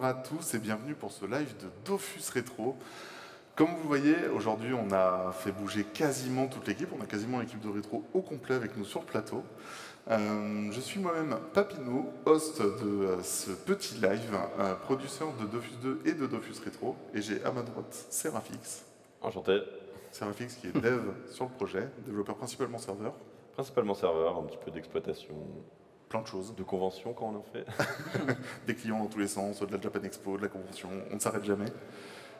Bonjour à tous et bienvenue pour ce live de Dofus Retro. Comme vous voyez, aujourd'hui on a fait bouger quasiment toute l'équipe, on a quasiment l'équipe de Retro au complet avec nous sur le plateau. Je suis moi-même Papineau, host de ce petit live, producteur de Dofus 2 et de Dofus Retro, et j'ai à ma droite Serafix. Enchanté. Serafix qui est dev sur le projet, développeur principalement serveur. Principalement serveur, un petit peu d'exploitation. Plein de choses. De conventions quand on en fait. Des clients dans tous les sens, de la Japan Expo, de la convention, on ne s'arrête jamais.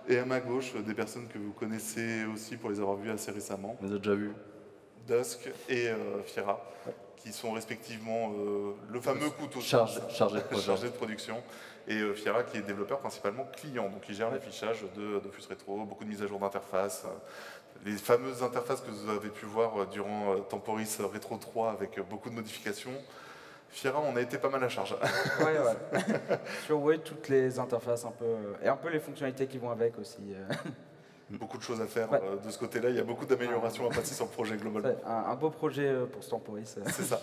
Et à ma gauche, des personnes que vous connaissez aussi pour les avoir vues assez récemment. On les a déjà vues. Dusk et Fiera, ouais. Qui sont respectivement le fameux couteau chargé de production. Et Fiera qui est développeur principalement client, donc qui gère l'affichage de Dofus Retro, beaucoup de mises à jour d'interfaces. Les fameuses interfaces que vous avez pu voir durant Temporis Retro 3 avec beaucoup de modifications. Fiera, on a été pas mal à charge. Ouais. Sur Wade, toutes les interfaces un peu, et un peu les fonctionnalités qui vont avec aussi. Beaucoup de choses à faire de ce côté-là. Il y a beaucoup d'améliorations à passer sur le projet globalement. Un beau projet pour ce Temporis. C'est ça.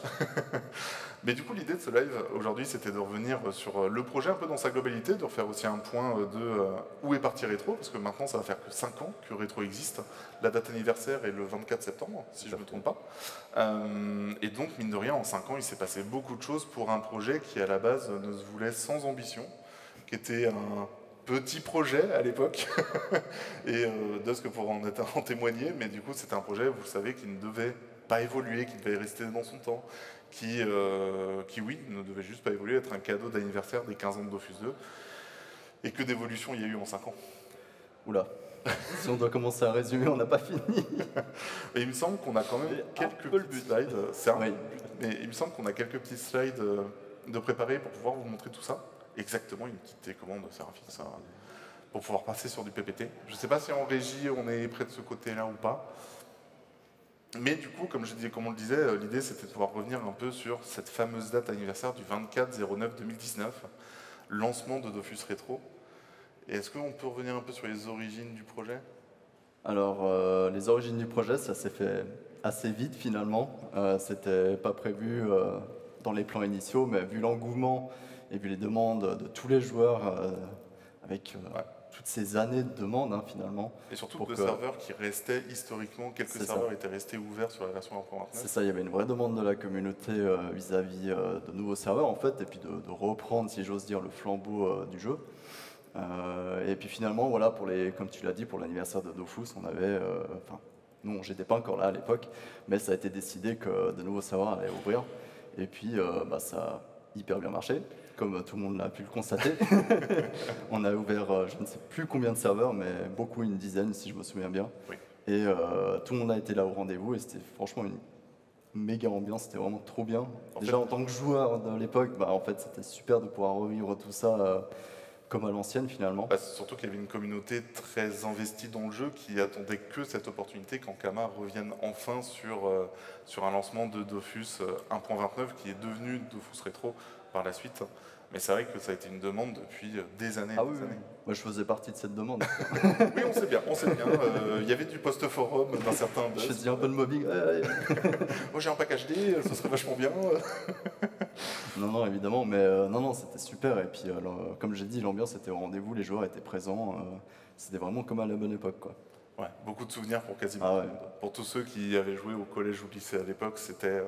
Mais du coup, l'idée de ce live aujourd'hui, c'était de revenir sur le projet un peu dans sa globalité, de refaire aussi un point de où est parti Retro, parce que maintenant, ça va faire que 5 ans que Retro existe. La date anniversaire est le 24 septembre, si je ne me trompe pas. Et donc, mine de rien, en 5 ans, il s'est passé beaucoup de choses pour un projet qui, à la base, ne se voulait sans ambition, qui était un petit projet à l'époque et de ce que pour en témoigner, mais du coup c'était un projet, vous le savez, qui ne devait pas évoluer, qui devait rester dans son temps, qui oui, ne devait juste pas évoluer, être un cadeau d'anniversaire des 15 ans de Dofus 2. Et que d'évolution il y a eu en 5 ans. Oula, si on doit commencer à résumer, on n'a pas fini. Et il me semble qu'on a quand même quelques petites slides, mais il me semble qu'on a quelques petites slides de préparer pour pouvoir vous montrer tout ça. Exactement, une petite télécommande Serafix pour pouvoir passer sur du PPT. Je ne sais pas si en régie on est près de ce côté-là ou pas. Mais du coup, comme on le disait, l'idée c'était de pouvoir revenir un peu sur cette fameuse date anniversaire du 24/09/2019, lancement de Dofus Retro. Et est-ce qu'on peut revenir un peu sur les origines du projet? Alors, les origines du projet, ça s'est fait assez vite finalement. C'était pas prévu dans les plans initiaux, mais vu l'engouement et vu les demandes de tous les joueurs, avec toutes ces années de demandes finalement. Et surtout pour de serveurs qui restaient historiquement, quelques serveurs étaient restés ouverts sur la version 1.29. C'est ça, il y avait une vraie demande de la communauté vis-à-vis de nouveaux serveurs en fait, et puis de reprendre, si j'ose dire, le flambeau du jeu. Et puis finalement, voilà, pour les, comme tu l'as dit, pour l'anniversaire de Dofus, on avait... non, j'étais pas encore là à l'époque, mais ça a été décidé que de nouveaux serveurs allaient ouvrir. Et puis, ça a hyper bien marché. Comme tout le monde l'a pu le constater, on a ouvert je ne sais plus combien de serveurs, mais beaucoup, une dizaine si je me souviens bien. Oui. Et tout le monde a été là au rendez-vous et c'était franchement une méga ambiance, c'était vraiment trop bien. Déjà en tant que joueur de l'époque, en fait, c'était super de pouvoir revivre tout ça comme à l'ancienne finalement. Surtout qu'il y avait une communauté très investie dans le jeu qui attendait que cette opportunité qu'Ankama revienne enfin sur un lancement de Dofus 1.29 qui est devenu Dofus Retro par la suite, mais c'est vrai que ça a été une demande depuis des années. Ah oui, oui. Moi je faisais partie de cette demande. Oui, on sait bien, on sait bien. Il y avait du post-forum d'un certain... Je faisais un peu de mobbing. Moi j'ai un pack HD, ce serait vachement bien. Non, non, évidemment, mais non, c'était super. Et puis, comme j'ai dit, l'ambiance était au rendez-vous, les joueurs étaient présents. C'était vraiment comme à la bonne époque, quoi. Ouais, beaucoup de souvenirs pour quasiment tout le monde. Pour tous ceux qui avaient joué au collège ou lycée à l'époque, c'était...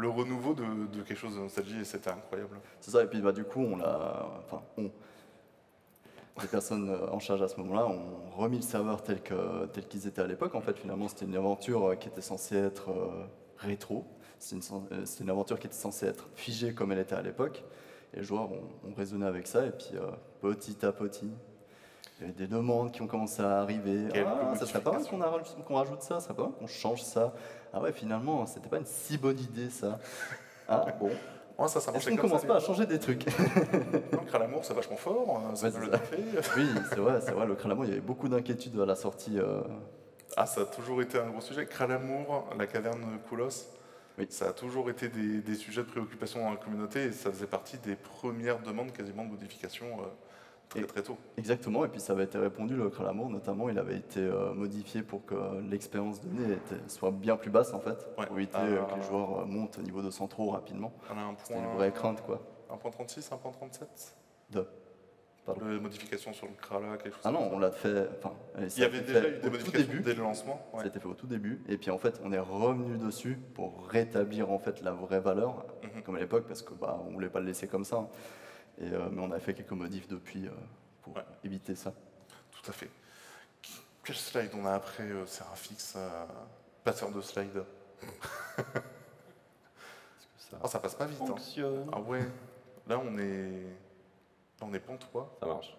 le renouveau de quelque chose de nostalgie, et c'était incroyable. C'est ça, et puis du coup, les personnes en charge à ce moment-là ont remis le serveur tel qu'ils étaient à l'époque. En fait, finalement, c'était une aventure qui était censée être rétro. C'était une aventure qui était censée être figée comme elle était à l'époque. Et les joueurs ont raisonné avec ça, et puis petit à petit, il y a des demandes qui ont commencé à arriver. Ça serait pas mal qu'on rajoute ça, ça serait pas mal qu'on change ça. Ah ouais, finalement, c'était pas une si bonne idée, ça. Ah bon. Ouais, ça, est-ce qu'on commence pas à changer des trucs? Le Kralamour, c'est vachement fort. Ça peut le taper. Oui, c'est vrai, le Kralamour, il y avait beaucoup d'inquiétudes à la sortie. Ah, ça a toujours été un gros sujet. Kralamour, la caverne Koulos. Oui. Ça a toujours été des sujets de préoccupation dans la communauté et ça faisait partie des premières demandes quasiment de modification. Très tôt. Exactement, et puis ça avait été répondu, le Kralamour notamment, il avait été modifié pour que l'expérience donnée soit bien plus basse en fait, pour éviter que les joueurs montent au niveau 200 trop rapidement. C'était une vraie crainte, quoi. 1.36, 1.37 2. Pardon. Modifications sur le Krala, quelque chose. Ah non, on l'a fait. Enfin, il y avait déjà eu des modifications dès le lancement. Ouais. C'était fait au tout début. Et puis en fait, on est revenu dessus pour rétablir en fait la vraie valeur, comme à l'époque, parce que bah on voulait pas le laisser comme ça. Et, mais on a fait quelques modifs depuis pour éviter ça. Tout à fait. Quel slide on a après Serafix, passeur de slide. Ça, oh, ça passe pas vite. Hein. Ah ouais. Là, on est pantois. Ça marche.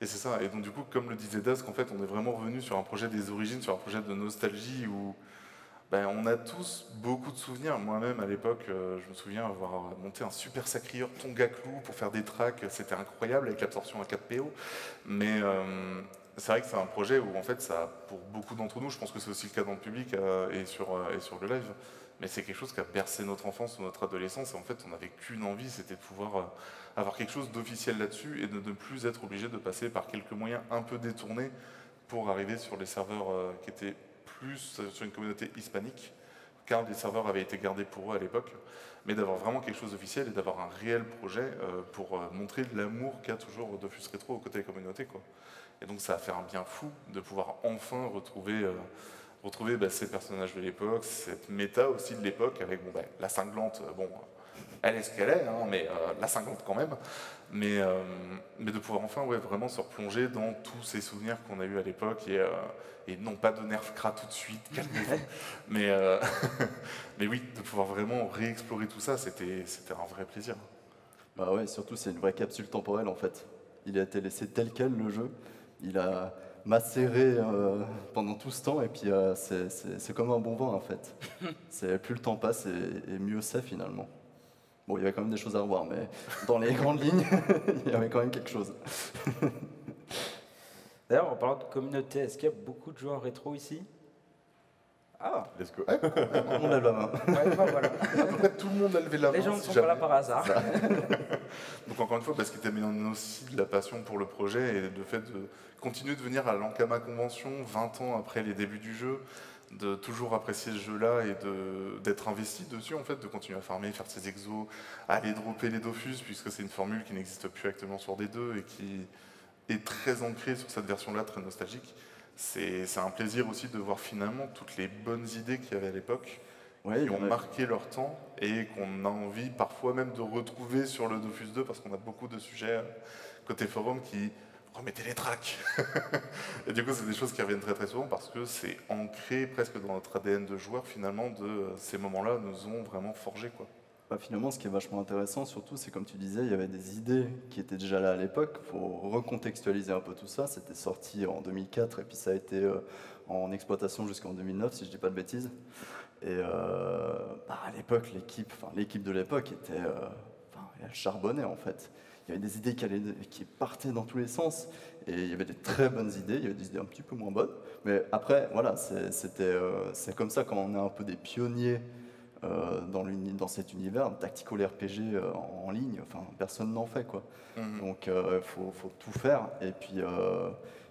Et c'est ça. Et donc, du coup, comme le disait Dusk, en fait, on est vraiment revenu sur un projet des origines, sur un projet de nostalgie où ben, on a tous beaucoup de souvenirs. Moi-même, à l'époque, je me souviens avoir monté un super sacrieur Tonga-Clou pour faire des tracks. C'était incroyable avec l'absorption à 4PO. Mais c'est vrai que c'est un projet où, en fait, ça, pour beaucoup d'entre nous, je pense que c'est aussi le cas dans le public et sur le live, mais c'est quelque chose qui a bercé notre enfance ou notre adolescence, et en fait on n'avait qu'une envie, c'était de pouvoir avoir quelque chose d'officiel là-dessus et de ne plus être obligé de passer par quelques moyens un peu détournés pour arriver sur les serveurs qui étaient plus sur une communauté hispanique, car les serveurs avaient été gardés pour eux à l'époque, mais d'avoir vraiment quelque chose d'officiel et d'avoir un réel projet pour montrer l'amour qu'a toujours Dofus Retro aux côtés des communautés, quoi. Et donc ça a fait un bien fou de pouvoir enfin retrouver... bah, ces personnages de l'époque, cette méta aussi de l'époque, avec bon, bah, la cinglante, bon, elle est ce qu'elle est, hein, mais la cinglante quand même, mais de pouvoir enfin vraiment se replonger dans tous ces souvenirs qu'on a eus à l'époque, et non pas de nerf cra tout de suite, mais oui, de pouvoir vraiment réexplorer tout ça, c'était un vrai plaisir. Bah ouais, surtout c'est une vraie capsule temporelle en fait. Il a été laissé tel quel le jeu, il a... macéré pendant tout ce temps, et puis c'est comme un bon vin en fait. Plus le temps passe et mieux c'est finalement. Bon, il y avait quand même des choses à revoir, mais dans les grandes lignes, il y avait quand même quelque chose. D'ailleurs, en parlant de communauté, est-ce qu'il y a beaucoup de joueurs rétro ici? Ah, let's go. Ouais, on lève la main. Ouais, ben, voilà. À peu près tout le monde a levé la main. Les gens ne sont pas là par hasard. Donc encore une fois, parce qu'il t'a mis aussi de la passion pour le projet et le fait de continuer de venir à l'Ankama Convention 20 ans après les débuts du jeu, de toujours apprécier ce jeu-là et d'être investi dessus, en fait, de continuer à farmer, faire ses exos, aller dropper les Dofus, puisque c'est une formule qui n'existe plus actuellement sur D2 et qui est très ancrée sur cette version-là, très nostalgique. C'est un plaisir aussi de voir finalement toutes les bonnes idées qu'il y avait à l'époque, ouais, qui ont marqué leur temps et qu'on a envie parfois même de retrouver sur le Dofus 2, parce qu'on a beaucoup de sujets côté forum qui remettaient les tracks. Et du coup, c'est des choses qui reviennent très très souvent parce que c'est ancré presque dans notre ADN de joueur finalement, de ces moments-là nous ont vraiment forgé, quoi. Bah, finalement, ce qui est vachement intéressant surtout, c'est comme tu disais, il y avait des idées qui étaient déjà là à l'époque. Il faut recontextualiser un peu tout ça. C'était sorti en 2004 et puis ça a été en exploitation jusqu'en 2009, si je ne dis pas de bêtises. Et bah, à l'époque, l'équipe de l'époque était, elle charbonnait en fait. Il y avait des idées qui partaient dans tous les sens, et il y avait des très bonnes idées, il y avait des idées un petit peu moins bonnes. Mais après, voilà, c'est comme ça quand on est un peu des pionniers dans cet univers, tactical RPG en ligne, enfin, personne n'en fait, quoi. Donc faut tout faire, et puis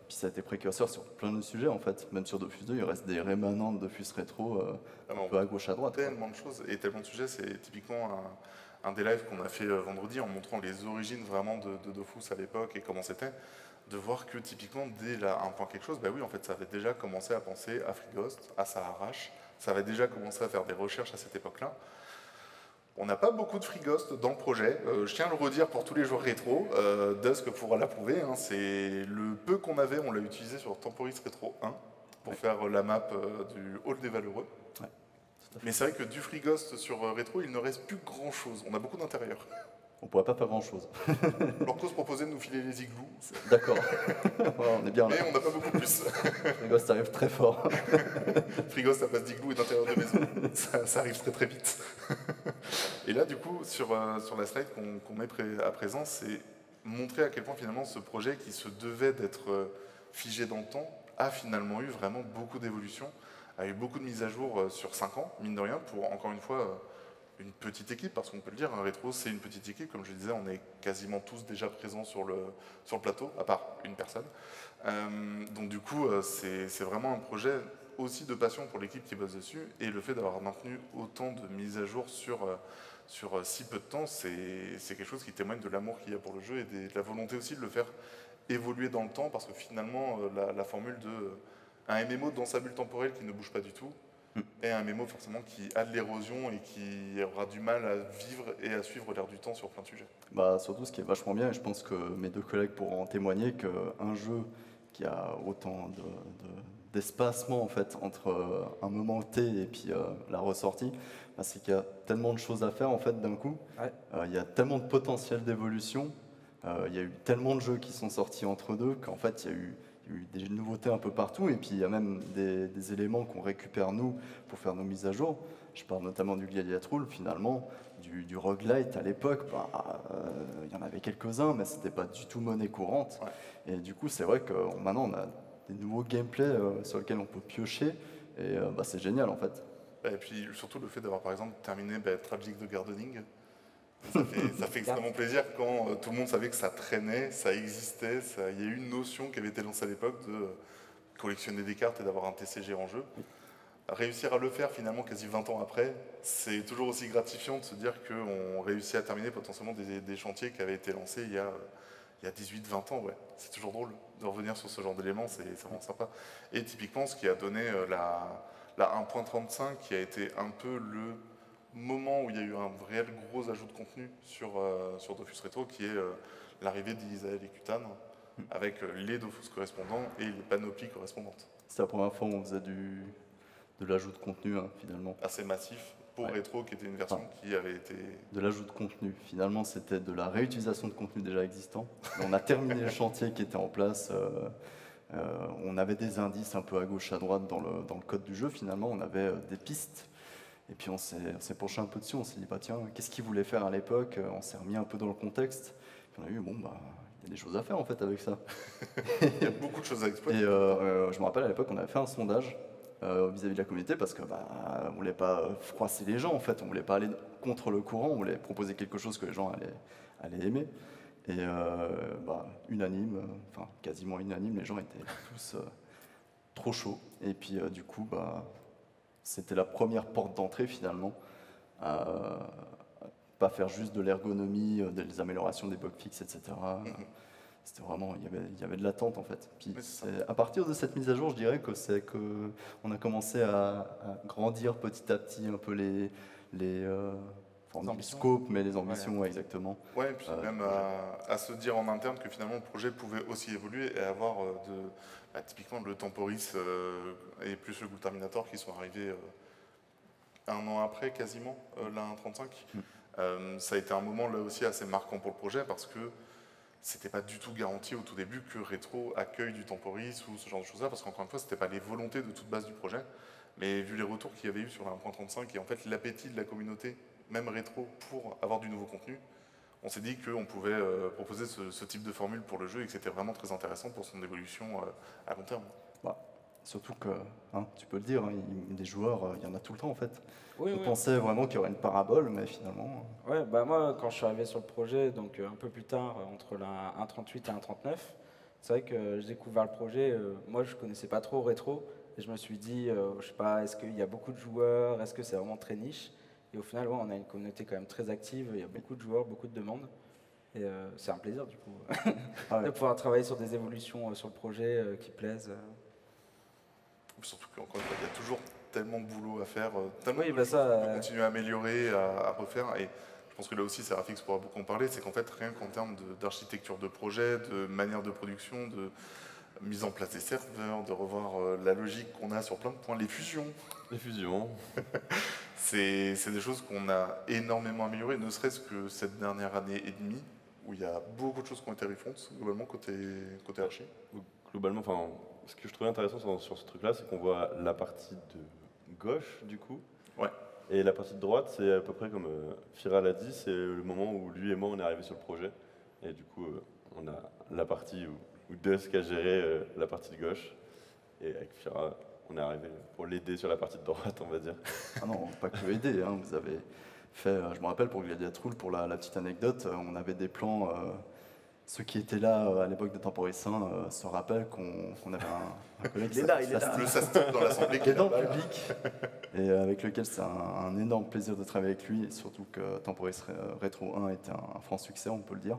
ça a été précurseur sur plein de sujets en fait, même sur Dofus 2, il reste des rémanents de Dofus Rétro un peu à gauche à droite. Tellement de choses et tellement de sujets, c'est typiquement un des lives qu'on a fait vendredi en montrant les origines vraiment de Dofus à l'époque et comment c'était, de voir que typiquement dès là, un point quelque chose, bah oui en fait ça avait déjà commencé à penser à Frigost, à Sararache. Ça avait déjà commencé à faire des recherches à cette époque-là. On n'a pas beaucoup de Frigost dans le projet. Je tiens à le redire pour tous les joueurs rétro. Dusk pourra l'approuver. Hein, c'est le peu qu'on avait, on l'a utilisé sur Temporis Retro 1 pour faire la map du Hall des Valeureux. Ouais, mais c'est vrai que du Frigost sur Rétro, il ne reste plus grand-chose. On a beaucoup d'intérieur. On ne pourrait pas faire grand-chose. L'Orcos proposait de nous filer les igloos. D'accord. Ouais, on est bien là. Mais on n'a pas beaucoup plus. Frigost arrive très fort. Frigost, ça passe d'igloo et d'intérieur de maison. Ça arrive très très vite. Et là, du coup, sur la slide qu'on met à présent, c'est montrer à quel point finalement ce projet qui se devait d'être figé dans le temps a finalement eu vraiment beaucoup d'évolutions, a eu beaucoup de mises à jour sur 5 ans, mine de rien, pour encore une fois... une petite équipe, parce qu'on peut le dire, un rétro c'est une petite équipe, comme je le disais, on est quasiment tous déjà présents sur le plateau, à part une personne. Donc du coup, c'est vraiment un projet aussi de passion pour l'équipe qui bosse dessus, et le fait d'avoir maintenu autant de mises à jour sur si peu de temps, c'est quelque chose qui témoigne de l'amour qu'il y a pour le jeu et de la volonté aussi de le faire évoluer dans le temps, parce que finalement la formule de un MMO dans sa bulle temporelle qui ne bouge pas du tout, et un MMO forcément qui a de l'érosion et qui aura du mal à vivre et à suivre l'air du temps sur plein de sujets. Bah, surtout ce qui est vachement bien, et je pense que mes deux collègues pourront en témoigner, qu'un jeu qui a autant d'espacement en fait, entre un moment T et puis la ressortie, bah, c'est qu'il y a tellement de choses à faire en fait, d'un coup, ouais. Y a tellement de potentiel d'évolution, y a eu tellement de jeux qui sont sortis entre deux qu'en fait il y a eu des nouveautés un peu partout, et puis il y a même des éléments qu'on récupère nous pour faire nos mises à jour. Je parle notamment du Galiathrool, finalement, du roguelite à l'époque, il y en avait quelques-uns, mais c'était pas du tout monnaie courante. Ouais. Et du coup, c'est vrai que maintenant on a des nouveaux gameplays sur lesquels on peut piocher, et c'est génial en fait. Et puis surtout le fait d'avoir par exemple terminé Tragic the Gathering. Ça fait extrêmement plaisir quand tout le monde savait que ça traînait, ça existait, il y a eu une notion qui avait été lancée à l'époque de collectionner des cartes et d'avoir un TCG en jeu. Réussir à le faire finalement quasi 20 ans après, c'est toujours aussi gratifiant de se dire qu'on réussit à terminer potentiellement des chantiers qui avaient été lancés il y a 18-20 ans. Ouais. C'est toujours drôle de revenir sur ce genre d'éléments, c'est vraiment sympa. Et typiquement ce qui a donné la 1.35 qui a été un peu le moment où il y a eu un réel gros ajout de contenu sur Dofus Retro, qui est l'arrivée d'Isaël et Cutane, avec les Dofus correspondants et les panoplies correspondantes. C'est la première fois où on faisait de l'ajout de contenu, hein, finalement. Assez massif pour Retro, qui était une version qui avait été... De l'ajout de contenu, finalement, c'était de la réutilisation de contenu déjà existant. On a terminé le chantier qui était en place. On avait des indices un peu à gauche, à droite dans le code du jeu, finalement. On avait des pistes. Et puis on s'est penché un peu dessus, on s'est dit, bah tiens, qu'est-ce qu'ils voulaient faire à l'époque? On s'est remis un peu dans le contexte. Puis on a eu, il y a des choses à faire en fait avec ça. Il y a beaucoup de choses à exploiter. Et je me rappelle, à l'époque, on avait fait un sondage vis-à-vis de la communauté, parce qu'on ne voulait pas froisser les gens en fait, on ne voulait pas aller contre le courant, on voulait proposer quelque chose que les gens allaient aimer. Et unanime, enfin quasiment unanime, les gens étaient tous trop chauds. Et puis c'était la première porte d'entrée finalement, pas faire juste de l'ergonomie, des améliorations des bug fixes, etc. C'était vraiment, il y avait de l'attente en fait. Puis à partir de cette mise à jour, je dirais que on a commencé à grandir petit à petit un peu les scopes, mais les ambitions, ouais, exactement. Ouais, et puis même à se dire en interne que finalement le projet pouvait aussi évoluer et avoir typiquement le Temporis et plus le Ghoul Terminator qui sont arrivés un an après quasiment, la 1.35. Ça a été un moment là aussi assez marquant pour le projet, parce que c'était pas du tout garanti au tout début que Retro accueille du Temporis ou ce genre de choses-là, parce qu'encore une fois, c'était pas les volontés de toute base du projet, mais vu les retours qu'il y avait eu sur la 1.35 et en fait l'appétit de la communauté, même Rétro, pour avoir du nouveau contenu, on s'est dit qu'on pouvait proposer ce type de formule pour le jeu et que c'était vraiment très intéressant pour son évolution à long terme. Bah, surtout que, tu peux le dire, des joueurs, il y en a tout le temps en fait. Oui, on pensait vraiment qu'il y aurait une parabole, mais finalement... Ouais, moi, quand je suis arrivé sur le projet, donc un peu plus tard, entre la 1.38 et 1.39, c'est vrai que j'ai découvert le projet, moi je connaissais pas trop Rétro, et je me suis dit, je sais pas, est-ce qu'il y a beaucoup de joueurs, est-ce que c'est vraiment très niche? Et au final, ouais, on a une communauté quand même très active, il y a beaucoup de joueurs, beaucoup de demandes. Et c'est un plaisir du coup de pouvoir travailler sur des évolutions sur le projet qui plaisent. Surtout qu'encore une fois, il y a toujours tellement de boulot à faire, tellement de continuer à améliorer, à refaire. Et je pense que là aussi, Serafix pourra beaucoup en parler, c'est qu'en fait, rien qu'en termes d'architecture de projet, de manière de production, de mise en place des serveurs, de revoir la logique qu'on a sur plein de points, les fusions. C'est des choses qu'on a énormément améliorées, ne serait-ce que cette dernière année et demie, où il y a beaucoup de choses qui ont été refaites, globalement, côté archi. Globalement, ce que je trouvais intéressant sur ce truc-là, c'est qu'on voit la partie de gauche, du coup, et la partie de droite, c'est à peu près comme Fiera l'a dit, c'est le moment où lui et moi, on est arrivés sur le projet, et du coup, on a la partie où Dusk a géré la partie de gauche, et avec Fiera... On est arrivé pour l'aider sur la partie de droite, on va dire. Ah non, pas que aider, vous avez fait, je me rappelle pour Galiathrool, pour la petite anecdote, on avait des plans Ceux qui étaient là à l'époque de Temporis se rappellent qu'on avait un collègue il est là, dans l'assemblée qui est dans le public et avec lequel c'est un énorme plaisir de travailler avec lui, et surtout que Temporis Retro 1 était un franc succès, on peut le dire.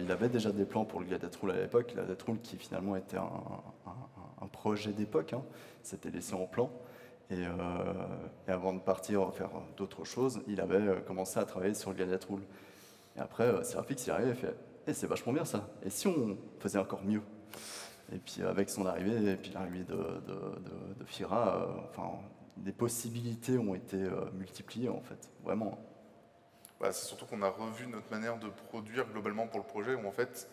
Il avait déjà des plans pour le Galiathrool à l'époque, le Galiathrool qui finalement était un projet d'époque, hein. C'était laissé en plan. Et avant de partir faire d'autres choses, il avait commencé à travailler sur le Galiathrool. Et après, Serafix y arrive et fait « c'est vachement bien ça, et si on faisait encore mieux ?» Et puis avec son arrivée, et puis l'arrivée de Fiera, enfin, les possibilités ont été multipliées en fait, vraiment. Bah, c'est surtout qu'on a revu notre manière de produire globalement pour le projet, où en fait,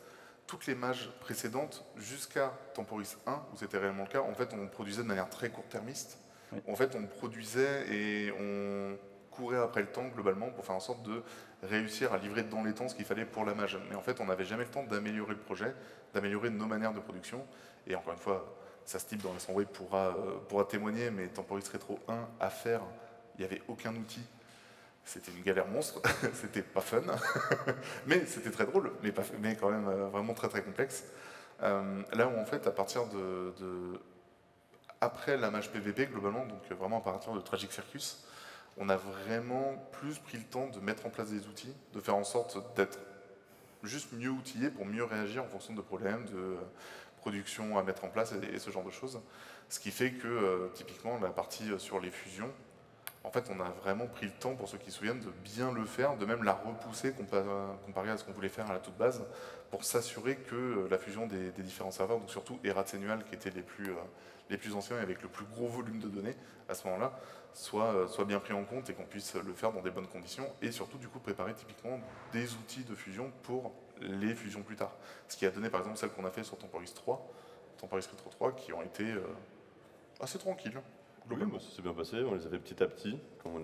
toutes les mages précédentes, jusqu'à Temporis 1, où c'était réellement le cas, en fait, on produisait de manière très court-termiste. Oui. En fait, on produisait et on courait après le temps globalement pour faire en sorte de réussir à livrer dans les temps ce qu'il fallait pour la mage. Mais en fait, on n'avait jamais le temps d'améliorer le projet, d'améliorer nos manières de production. Et encore une fois, ça se type dans l'assemblée pourra témoigner, mais Temporis Retro 1 à faire, il n'y avait aucun outil. C'était une galère monstre, c'était pas fun, mais c'était très drôle, mais quand même vraiment très très complexe. Là où en fait, à partir après la mage PVP globalement, donc vraiment à partir de Tragic Circus, on a vraiment plus pris le temps de mettre en place des outils, de faire en sorte d'être juste mieux outillé pour mieux réagir en fonction de problèmes, de production à mettre en place et ce genre de choses. Ce qui fait que typiquement la partie sur les fusions, en fait on a vraiment pris le temps, pour ceux qui se souviennent, de bien le faire, de même la repousser comparé à ce qu'on voulait faire à la toute base, pour s'assurer que la fusion des différents serveurs, donc surtout Erat et Nual qui étaient les plus anciens et avec le plus gros volume de données à ce moment-là, soit bien pris en compte et qu'on puisse le faire dans des bonnes conditions, et surtout du coup préparer typiquement des outils de fusion pour les fusions plus tard. Ce qui a donné par exemple celle qu'on a fait sur Temporis Retro 3, qui ont été assez tranquilles. Oui, bah, ça s'est bien passé, on les a fait petit à petit, comme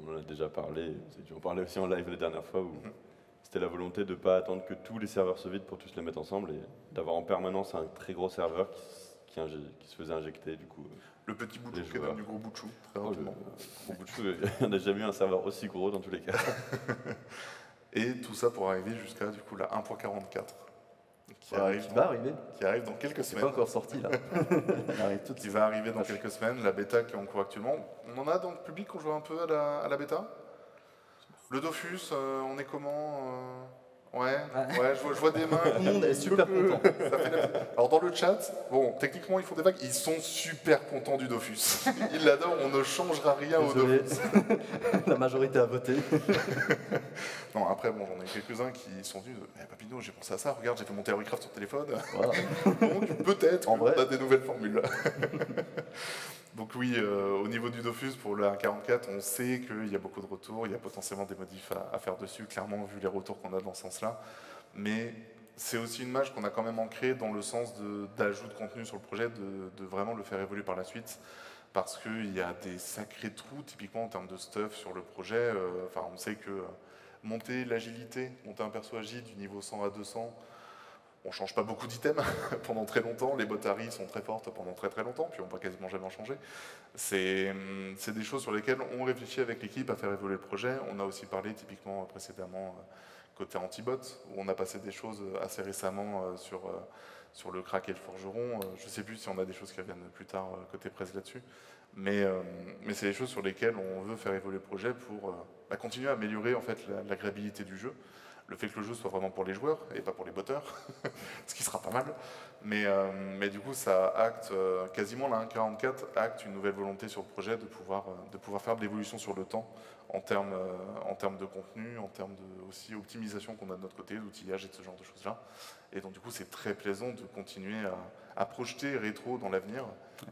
on en a déjà parlé, vous avez dû en parler aussi en live la dernière fois, où c'était la volonté de ne pas attendre que tous les serveurs se vident pour tous les mettre ensemble, et d'avoir en permanence un très gros serveur qui se faisait injecter du coup. Le petit bout de chou qui est du gros bout de chou, très rapidement. Le gros bout de chou, on n'a jamais eu un serveur aussi gros dans tous les cas. Et tout ça pour arriver jusqu'à du coup la 1.44. Qui arrive dans quelques semaines. C'est pas encore sorti là. Qui va arriver dans quelques semaines, la bêta qui est en cours actuellement. On en a dans le public, on joue un peu à la bêta. Le Dofus, on est comment Ouais, je vois des mains. Tout le monde est super content. Ça fait la... Alors dans le chat, bon, techniquement ils font des vagues, ils sont super contents du Dofus. Ils l'adorent, on ne changera rien au Dofus. La majorité a voté. Non, après, bon, j'en ai quelques-uns qui sont venus de « Papineau, j'ai pensé à ça, regarde, j'ai fait mon Theorycraft sur le téléphone. Voilà. » Donc peut-être qu'on a des nouvelles formules. Donc oui, au niveau du Dofus, pour la 44, on sait qu'il y a beaucoup de retours, il y a potentiellement des modifs à faire dessus, clairement, vu les retours qu'on a dans ce sens-là. Mais c'est aussi une mage qu'on a quand même ancrée dans le sens d'ajout de contenu sur le projet, de vraiment le faire évoluer par la suite, parce qu'il y a des sacrés trous, typiquement en termes de stuff sur le projet. Enfin, on sait que monter l'agilité, monter un perso agile du niveau 100 à 200, on ne change pas beaucoup d'items pendant très longtemps, les botaries sont très fortes pendant très très longtemps, puis on ne va quasiment jamais en changer. C'est des choses sur lesquelles on réfléchit avec l'équipe à faire évoluer le projet. On a aussi parlé typiquement précédemment côté antibot, où on a passé des choses assez récemment sur le crack et le forgeron. Je ne sais plus si on a des choses qui reviennent plus tard côté presse là-dessus, mais c'est des choses sur lesquelles on veut faire évoluer le projet pour continuer à améliorer en fait, l'agréabilité du jeu. Le fait que le jeu soit vraiment pour les joueurs et pas pour les botteurs, ce qui sera pas mal. Mais du coup, ça acte quasiment la 1.44 acte une nouvelle volonté sur le projet de pouvoir faire de l'évolution sur le temps en termes de contenu, en termes de aussi optimisation qu'on a de notre côté, d'outillage et de ce genre de choses-là. Et donc du coup, c'est très plaisant de continuer à projeter rétro dans l'avenir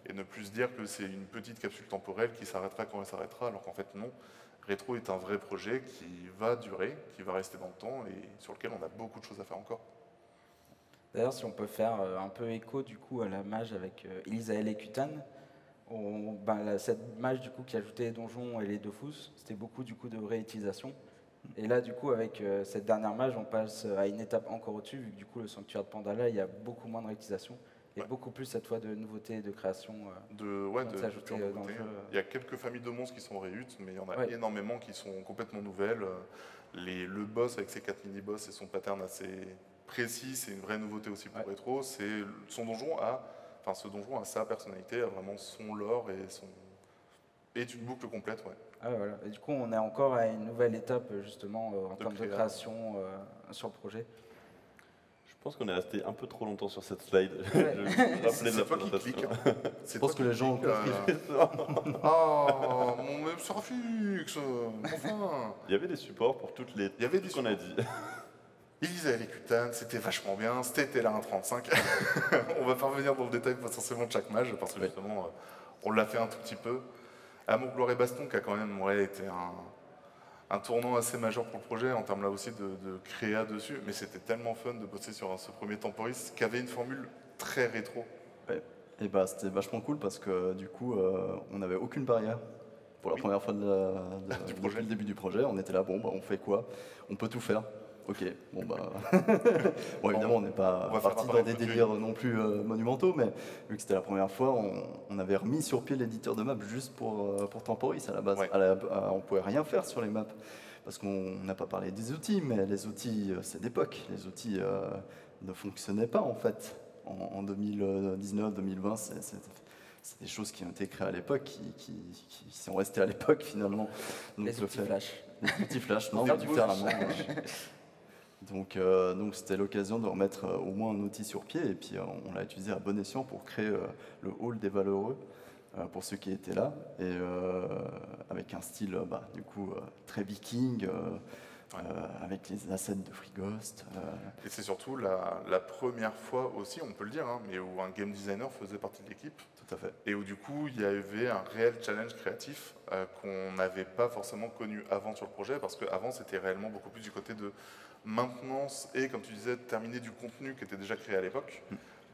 et ne plus se dire que c'est une petite capsule temporelle qui s'arrêtera quand elle s'arrêtera, alors qu'en fait non. Rétro est un vrai projet qui va durer, qui va rester dans le temps et sur lequel on a beaucoup de choses à faire encore. D'ailleurs, si on peut faire un peu écho du coup à la mage avec Elisaël et Cutane, cette mage du coup qui ajoutait les donjons et les Dofus, c'était beaucoup du coup de réutilisation. Et là du coup avec cette dernière mage, on passe à une étape encore au-dessus, vu que du coup le sanctuaire de Pandala, il y a beaucoup moins de réutilisation. Et beaucoup plus cette fois de nouveautés, de créations qui s'ajoutent dans le jeu. Il y a quelques familles de monstres qui sont réutes, mais il y en a énormément qui sont complètement nouvelles. Le boss avec ses 4 mini-boss et son pattern assez précis, c'est une vraie nouveauté aussi pour Retro, c'est son donjon a, enfin ce donjon a sa personnalité, a vraiment son lore et son est une boucle complète, ouais. Ah, voilà. Et du coup, on est encore à une nouvelle étape justement en termes de création sur le projet. Je pense qu'on est resté un peu trop longtemps sur cette slide. Ouais. C'est toi qui clique. Je pense que les gens ont compris. Ah, mon web Serafix. Enfin. Il y avait des supports pour toutes les... Il y avait des qu'on a dit. Ils lisaient les Cutane, c'était vachement bien. C'était là un 35. On va pas revenir dans le détail potentiellement de chaque mage, parce que justement, on l'a fait un tout petit peu. Amour, gloire et baston, qui a quand même été un tournant assez majeur pour le projet, en termes là aussi de créa dessus, mais c'était tellement fun de bosser sur ce premier Temporis qui avait une formule très rétro. Ouais. Et bah c'était vachement cool parce que du coup on n'avait aucune barrière. Pour la première fois du projet. Depuis le début du projet, on était là, bon bah on fait quoi? On peut tout faire. Ok, bon bah... bon évidemment on n'est pas parti dans des délires non plus monumentaux, mais vu que c'était la première fois, on avait remis sur pied l'éditeur de maps juste pour Temporis à la base. Ouais. On pouvait rien faire sur les maps, parce qu'on n'a pas parlé des outils, mais les outils c'est d'époque, les outils ne fonctionnaient pas en fait. En 2019, 2020, c'est des choses qui ont été créées à l'époque, qui sont restées à l'époque finalement. Donc, les outils flash. Les outils flash, non, du faire à main. Donc c'était l'occasion de remettre au moins un outil sur pied, et puis on l'a utilisé à bon escient pour créer le hall des valeureux, pour ceux qui étaient là, et avec un style du coup très viking, avec les assets de Frigost. Et c'est surtout la première fois aussi, on peut le dire, hein, mais où un game designer faisait partie de l'équipe. Tout à fait. Et où du coup il y avait un réel challenge créatif qu'on n'avait pas forcément connu avant sur le projet, parce qu'avant c'était réellement beaucoup plus du côté de maintenance et, comme tu disais, terminer du contenu qui était déjà créé à l'époque.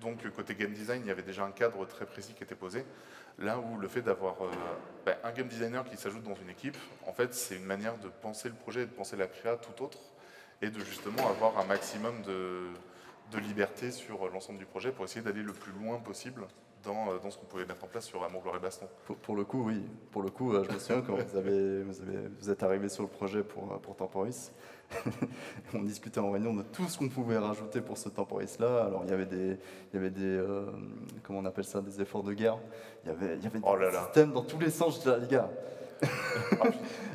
Donc côté game design, il y avait déjà un cadre très précis qui était posé. Là où le fait d'avoir un game designer qui s'ajoute dans une équipe, en fait c'est une manière de penser le projet et de penser la créa tout autre, et de justement avoir un maximum de liberté sur l'ensemble du projet pour essayer d'aller le plus loin possible dans ce qu'on pouvait mettre en place sur Amour, Gloire et Baston. Pour le coup, oui. Pour le coup, je me souviens quand vous êtes arrivé sur le projet pour Temporis, on discutait en réunion de tout ce qu'on pouvait rajouter pour ce Temporis-là. Alors il y avait des comment on appelle ça, des efforts de guerre. Il y avait oh là là, des systèmes dans tous les sens, je dis, les gars.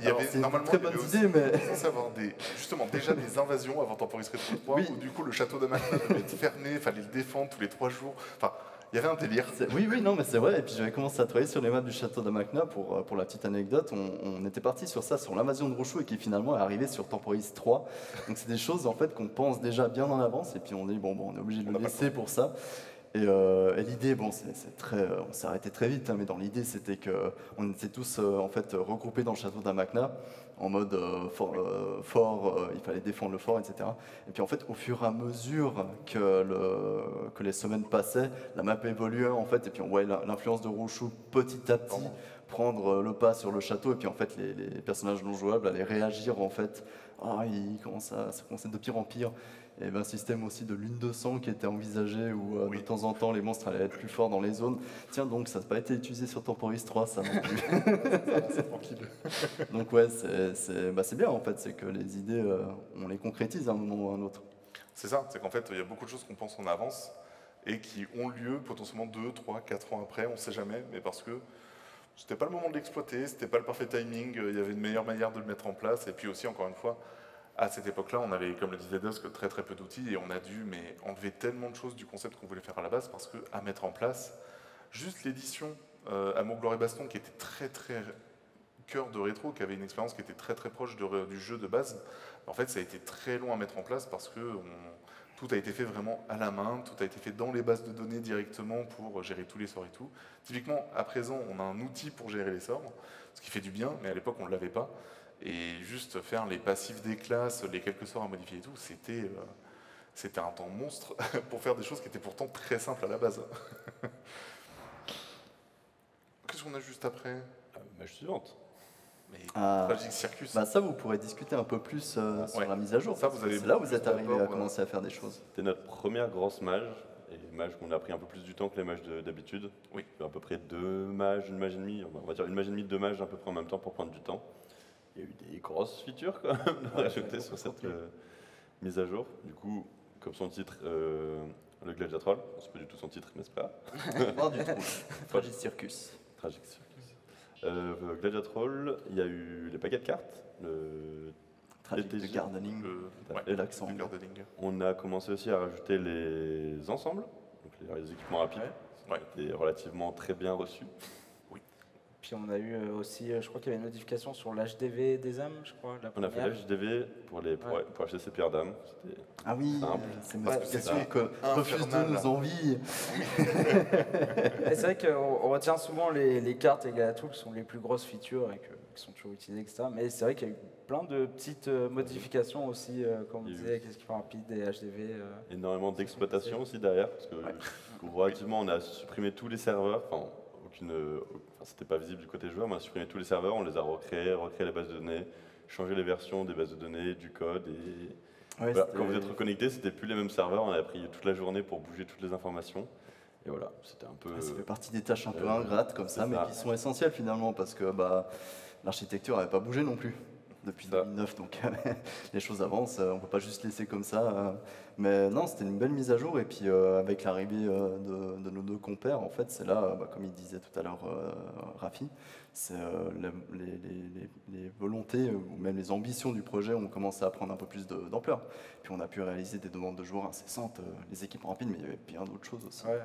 C'est une très bonne idée, mais... On pensait avoir justement déjà des invasions avant Temporis Retro 3, où du coup le château d'Amakna devait être fermé, il fallait le défendre tous les 3 jours. Enfin, il y avait un délire. Oui, oui, non, mais c'est vrai. Et puis j'avais commencé à travailler sur les maps du château d'Amakna. Pour la petite anecdote, on était parti sur ça, sur l'invasion de Rochou, et qui finalement est arrivée sur Temporis 3. Donc c'est des choses en fait qu'on pense déjà bien en avance, et puis on dit bon on est obligé de le laisser pour ça. Et l'idée, on s'est arrêté très vite, hein, mais dans l'idée, c'était qu'on était tous en fait regroupés dans le château d'Amakna, en mode fort, il fallait défendre le fort, etc. Et puis en fait, au fur et à mesure que les semaines passaient, la map évoluait en fait, et puis on voyait l'influence de Rochou petit à petit prendre le pas sur le château, et puis en fait les personnages non jouables allaient réagir en fait. Ah, ça commençait de pire en pire. Et un système aussi de lune de sang qui était envisagé, où de temps en temps les monstres allaient être plus forts dans les zones. Tiens donc, ça n'a pas été utilisé sur Temporis 3, ça non plus. C'est tranquille. Donc ouais, c'est bien en fait, c'est que les idées, on les concrétise à un moment ou à un autre. C'est ça, c'est qu'en fait, il y a beaucoup de choses qu'on pense en avance et qui ont lieu potentiellement 2, 3, 4 ans après, on ne sait jamais, mais parce que c'était pas le moment de l'exploiter, c'était pas le parfait timing, il y avait une meilleure manière de le mettre en place, et puis aussi, encore une fois, à cette époque-là, on avait, comme le disait Dusk, très très peu d'outils, et on a dû enlever tellement de choses du concept qu'on voulait faire à la base, parce qu'à mettre en place, juste l'édition Amour, Gloire et Baston, qui était très très cœur de rétro, qui avait une expérience qui était très très proche du jeu de base, en fait ça a été très long à mettre en place, parce que tout a été fait vraiment à la main, tout a été fait dans les bases de données directement pour gérer tous les sorts et tout. Typiquement, à présent, on a un outil pour gérer les sorts, ce qui fait du bien, mais à l'époque on ne l'avait pas. Et juste faire les passifs des classes, les quelques sorts à modifier et tout, c'était un temps monstre pour faire des choses qui étaient pourtant très simples à la base. Qu'est-ce qu'on a juste après? La match suivante. Mais Tragic Circus. Ça, vous pourrez discuter un peu plus sur la mise à jour. C'est là où vous êtes arrivé à commencer à faire des choses. C'était notre première grosse mage, et les mages qu'on a pris un peu plus du temps que les mages d'habitude. Oui. À peu près 2 mages, 1 mage et demie, on va dire 1 mage et demie, 2 mages à peu près en même temps pour prendre du temps. Il y a eu des grosses features quand même à rajouter sur cette mise à jour. Du coup, comme son titre, le Galiathrool. C'est pas du tout son titre, n'est-ce pas? Non, du tout. Tragic Circus. Tragic Circus. Galiathrool, il y a eu les paquets de cartes. Le Tragic the Gathering. Et l'accent. On a commencé aussi à rajouter les ensembles, donc les équipements rapides. Ouais. Qui étaient relativement très bien reçus. Puis on a eu aussi, je crois qu'il y avait une notification sur l'HDV des âmes, je crois. La on a fait l'HDV pour acheter ces pierres d'âmes. Ah oui, c'est une notification que Dofus 2 nous envie. C'est vrai qu'on retient souvent les cartes et Galiathrool qui sont les plus grosses features et qui sont toujours utilisées, etc. Mais c'est vrai qu'il y a eu plein de petites modifications aussi, comme on disait, avec l'équipement rapide et HDV. Énormément d'exploitation aussi derrière, parce que relativement on a supprimé tous les serveurs. C'était pas visible du côté joueur, mais on a supprimé tous les serveurs, on les a recréés les bases de données, changé les versions des bases de données, du code. Et voilà. Quand vous êtes reconnecté, c'était plus les mêmes serveurs, on a pris toute la journée pour bouger toutes les informations. Et voilà, c'était un peu. Ça fait partie des tâches un peu ingrates comme ça, mais qui sont essentielles finalement, parce que l'architecture n'avait pas bougé non plus depuis 2009, donc les choses avancent, on ne peut pas juste laisser comme ça. Mais non, c'était une belle mise à jour, et puis avec l'arrivée de nos deux compères, en fait, c'est là, comme il disait tout à l'heure Rafi, c'est les volontés, ou même les ambitions du projet ont commencé à prendre un peu plus d'ampleur. Puis on a pu réaliser des demandes de joueurs incessantes, les équipes rapides, mais il y avait bien d'autres choses aussi. Ouais.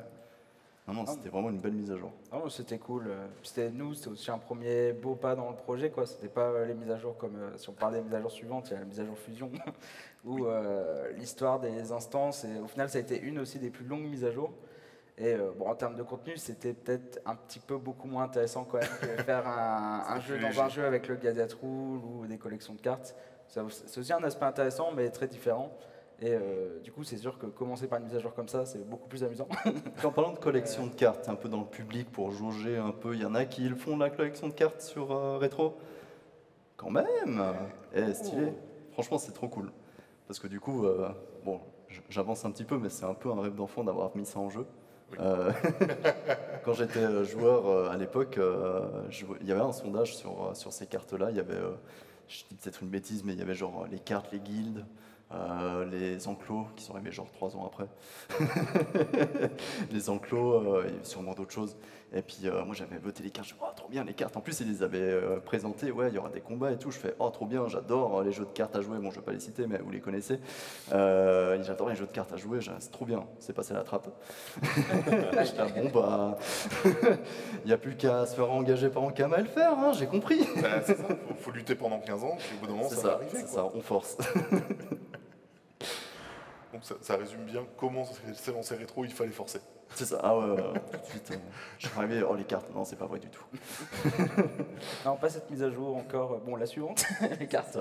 Non, c'était vraiment une belle mise à jour. Non, c'était cool. C'était aussi un premier beau pas dans le projet, quoi. C'était pas les mises à jour comme si on parle des mises à jour suivantes, il y a la mise à jour fusion ou l'histoire des instances. Et au final, ça a été une aussi des plus longues mises à jour. Et en termes de contenu, c'était peut-être un petit peu beaucoup moins intéressant quand même que faire un jeu dans un jeu avec le Galiathrool ou des collections de cartes. C'est aussi un aspect intéressant, mais très différent. Et du coup, c'est sûr que commencer par une mise à jour comme ça, c'est beaucoup plus amusant. En parlant de collection de cartes, un peu dans le public pour jauger un peu, il y en a qui font la collection de cartes sur rétro. Quand même stylé. Franchement, c'est trop cool. Parce que du coup, bon, j'avance un petit peu, mais c'est un peu un rêve d'enfant d'avoir mis ça en jeu. Oui. Quand j'étais joueur à l'époque, il y avait un sondage sur ces cartes-là. Il y avait, je dis peut-être une bêtise, mais il y avait genre les cartes, les guildes. Les enclos qui sont arrivés genre 3 ans après. Les enclos et sûrement d'autres choses. Et puis moi j'avais voté les cartes, je me suis dit, oh, trop bien les cartes. En plus ils les avaient présentées, ouais, il y aura des combats et tout. Je fais, oh trop bien, j'adore les jeux de cartes à jouer. Bon, je vais pas les citer, mais vous les connaissez. J'adore les jeux de cartes à jouer, c'est trop bien. C'est passé la trappe. Bon bah, il n'y a plus qu'à se faire engager par Ankama et le faire, hein, j'ai compris. Bah, c'est ça, faut lutter pendant 15 ans, puis au bout d'un moment ça va arriver. C'est ça, on force. Donc ça résume bien comment s'est lancé rétro, il fallait forcer. C'est ça, ah ouais, tout de suite. Je suis arrivé, oh les cartes, non c'est pas vrai du tout. Non, pas cette mise à jour encore, bon la suivante, les cartes.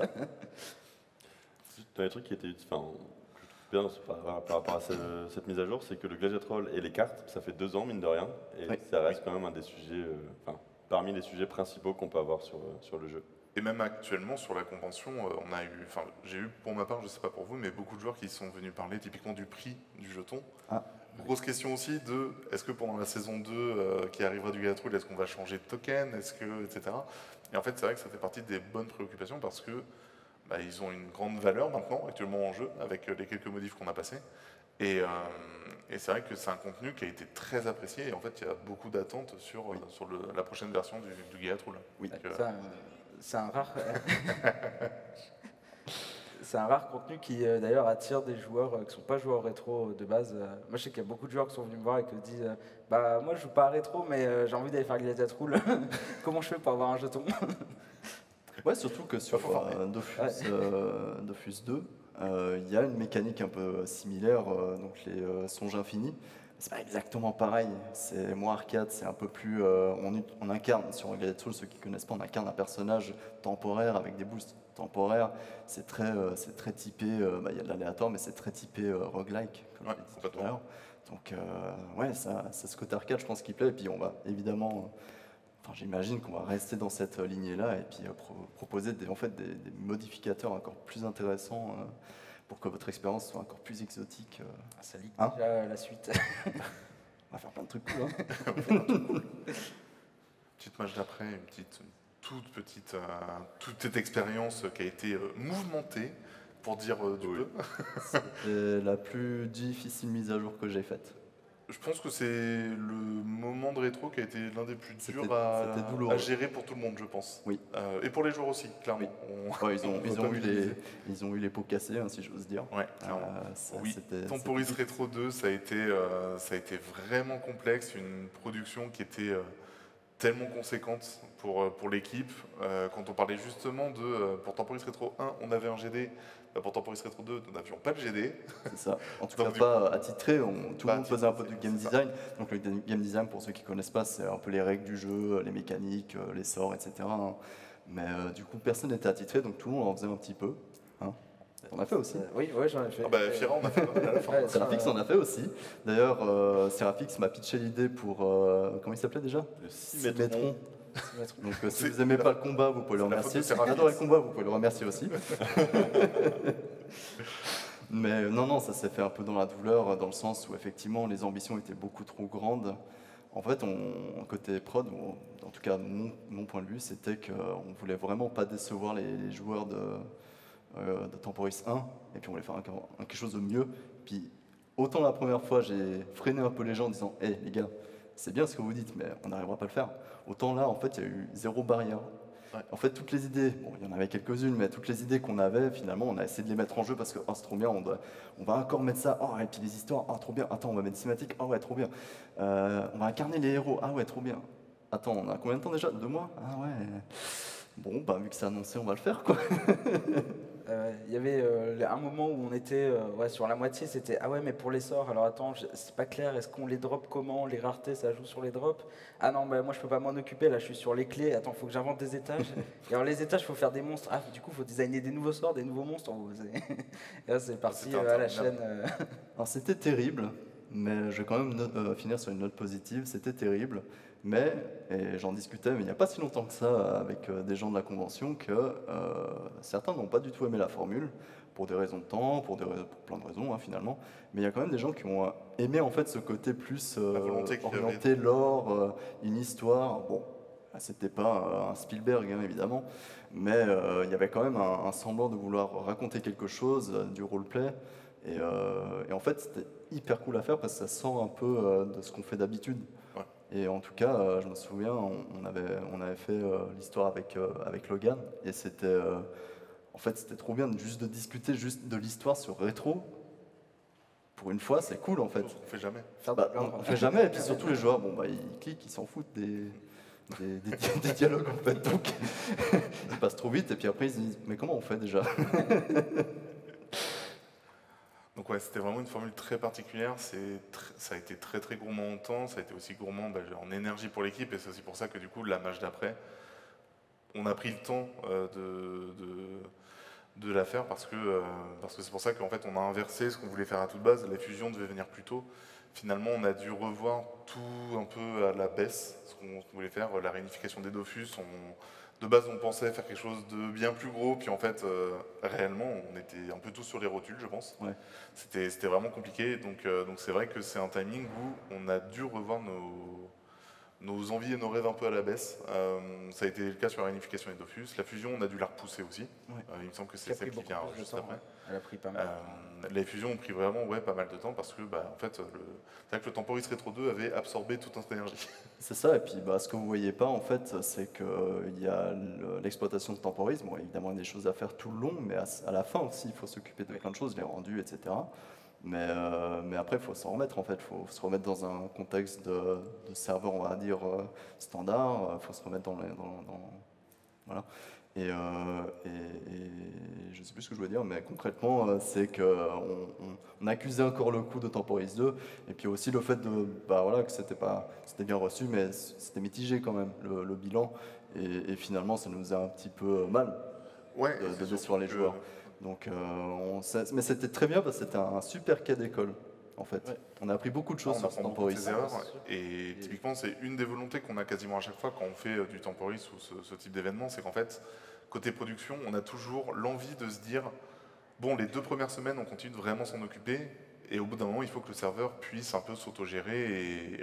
Dans les trucs qui étaient utiles, bien par rapport à cette mise à jour, c'est que le Galiathrool et les cartes, ça fait 2 ans mine de rien, et ça reste quand même un des sujets, parmi les sujets principaux qu'on peut avoir sur le jeu. Et même actuellement, sur la convention, j'ai eu, pour ma part, je ne sais pas pour vous, mais beaucoup de joueurs qui sont venus parler typiquement du prix du jeton. Grosse question aussi de, est-ce que pendant la saison 2 qui arrivera du Galiathrool, est-ce qu'on va changer de token, etc. Et en fait, c'est vrai que ça fait partie des bonnes préoccupations parce que ils ont une grande valeur maintenant, actuellement en jeu, avec les quelques modifs qu'on a passés. Et c'est vrai que c'est un contenu qui a été très apprécié. Et en fait, il y a beaucoup d'attentes sur la prochaine version du Galiathrool. Oui, c'est un rare contenu qui d'ailleurs attire des joueurs qui ne sont pas joueurs rétro de base. Moi je sais qu'il y a beaucoup de joueurs qui sont venus me voir et qui disent bah moi je joue pas à rétro mais j'ai envie d'aller faire Galiathrool. Comment je fais pour avoir un jeton? Ouais, surtout que sur Dofus 2, il y a une mécanique un peu similaire, donc les songes infinis. C'est pas exactement pareil, c'est moins arcade, c'est un peu plus... on incarne, sur Galiathrool, ceux qui ne connaissent pas, on incarne un personnage temporaire avec des boosts temporaires. C'est très typé, y a de l'aléatoire, mais c'est très typé roguelike, comme on dit tout à l'heure. Donc c'est ce côté arcade, je pense, qui plaît. Et puis on va évidemment... j'imagine qu'on va rester dans cette lignée-là et puis proposer des modificateurs encore plus intéressants pour que votre expérience soit encore plus exotique. Ça ligue déjà la suite. On va faire plein de trucs cool. Petite match d'après, une toute petite expérience qui a été mouvementée. pour dire du peu. C'était la plus difficile mise à jour que j'ai faite. Je pense que c'est le moment de rétro qui a été l'un des plus durs à gérer pour tout le monde, je pense. Oui. Et pour les joueurs aussi, clairement. Oui. On, ouais, ils ont eu les pots cassés, hein, si j'ose dire. Ouais, oui. Temporis Retro 2, ça a été vraiment complexe. Une production qui était tellement conséquente pour l'équipe. Quand on parlait justement de... pour Temporis Retro 1, on avait un GD. Pour Temporis Retro 2, nous n'avions pas de GD. C'est ça. En tout cas, pas attitré. Tout le monde faisait un peu du game design. Donc le game design, pour ceux qui ne connaissent pas, c'est un peu les règles du jeu, les mécaniques, les sorts, etc. Mais du coup, personne n'était attitré, donc tout le monde en faisait un petit peu. Hein. On a fait aussi. Oui, ouais, j'en ai fait. Ah bah, Fiera, on a fait. Serafix, on a fait aussi. D'ailleurs, Serafix m'a pitché l'idée pour... comment il s'appelait déjà? Le 6 métrons. Donc si vous n'aimez pas le combat, vous pouvez le remercier. Si vous adorez le combat, vous pouvez le remercier aussi. Mais non, non, ça s'est fait un peu dans la douleur, dans le sens où effectivement les ambitions étaient beaucoup trop grandes. En fait, côté prod, en tout cas mon point de vue, c'était qu'on ne voulait vraiment pas décevoir les joueurs de Temporis 1, et puis on voulait faire quelque chose de mieux. Puis autant la première fois, j'ai freiné un peu les gens en disant « Hé, les gars, c'est bien ce que vous dites, mais on n'arrivera pas à le faire ». Autant là, en fait, il y a eu zéro barrière. Ouais. En fait, toutes les idées, bon, il y en avait quelques-unes, mais toutes les idées qu'on avait, finalement, on a essayé de les mettre en jeu parce que oh, c'est trop bien, on va encore mettre ça, oh, et puis les histoires, oh, trop bien, attends, on va mettre des cinématiques, oh, ouais, trop bien. On va incarner les héros, ah ouais, trop bien. Attends, on a combien de temps déjà? 2 mois? Ah ouais. Bon, bah, vu que c'est annoncé, on va le faire, quoi. Il y avait un moment où on était ouais, sur la moitié, c'était ah ouais mais pour les sorts, alors attends, c'est pas clair, est-ce qu'on les drop comment, les raretés ça joue sur les drops, ah non bah, moi je peux pas m'en occuper, là je suis sur les clés, attends faut que j'invente des étages, et alors les étages faut faire des monstres, ah du coup faut designer des nouveaux sorts, des nouveaux monstres, et là c'est parti à la chaîne. Alors c'était terrible, mais je vais quand même finir sur une note positive, c'était terrible. Mais, et j'en discutais, mais il n'y a pas si longtemps que ça avec des gens de la convention, que certains n'ont pas du tout aimé la formule, pour des raisons de temps, pour plein de raisons hein, finalement, mais il y a quand même des gens qui ont aimé en fait ce côté plus orienté lore, une histoire, bon, c'était pas un Spielberg hein, évidemment, mais il y avait quand même un semblant de vouloir raconter quelque chose, du roleplay, et en fait c'était hyper cool à faire parce que ça sort un peu de ce qu'on fait d'habitude. Ouais. Et en tout cas, je me souviens, on avait fait l'histoire avec Logan, et c'était en fait c'était trop bien juste de discuter juste de l'histoire sur rétro. Pour une fois, c'est cool en fait. On fait jamais. Bah, on fait jamais. Et puis surtout les joueurs, bon bah ils cliquent, ils s'en foutent des dialogues en fait. Donc ils passent trop vite, et puis après ils se disent mais comment on fait déjà? Donc ouais, c'était vraiment une formule très particulière, ça a été très très gourmand en temps, ça a été aussi gourmand ben, en énergie pour l'équipe, et c'est aussi pour ça que du coup, la match d'après, on a pris le temps de la faire, parce que c'est pour ça qu'en fait on a inversé ce qu'on voulait faire à toute base, la fusion devait venir plus tôt. Finalement, on a dû revoir tout un peu à la baisse, ce qu'on voulait faire, la réunification des Dofus, de base, on pensait faire quelque chose de bien plus gros, puis en fait, réellement, on était un peu tous sur les rotules, je pense. Ouais. C'était vraiment compliqué, donc c'est vrai que c'est un timing où on a dû revoir nos envies et nos rêves un peu à la baisse. Ça a été le cas sur la réunification des Dofus. La fusion, on a dû la repousser aussi. Ouais. Il me semble que c'est celle qui vient juste après. Ouais. Elle a pris pas mal. Les fusions ont pris vraiment ouais, pas mal de temps parce que bah, en fait, c'est-à-dire que le Temporis Retro 2 avait absorbé toute notre énergie. C'est ça, et puis bah, ce que vous ne voyez pas, en fait, c'est qu'il y a l'exploitation de Temporis. Bon, évidemment, il y a des choses à faire tout le long, mais à la fin aussi, il faut s'occuper de plein de choses, les rendus, etc. Mais après, il faut s'en remettre, en fait. Il faut se remettre dans un contexte de serveur, on va dire, standard. Il faut se remettre dans les... Voilà. Et je ne sais plus ce que je voulais dire, mais concrètement, c'est qu'on accusait encore le coup de Temporis 2, et puis aussi le fait bah voilà, que c'était bien reçu, mais c'était mitigé quand même, le bilan, et finalement, ça nous a un petit peu mal ouais, de décevoir les joueurs. Donc, mais c'était très bien, parce que c'était un super cas d'école. En fait, ouais. On a appris beaucoup de choses sur ce Temporis. Et typiquement, c'est une des volontés qu'on a quasiment à chaque fois quand on fait du Temporis ou ce type d'événement, c'est qu'en fait, côté production, on a toujours l'envie de se dire bon, les 2 premières semaines, on continue de vraiment s'en occuper, et au bout d'un moment, il faut que le serveur puisse un peu s'autogérer et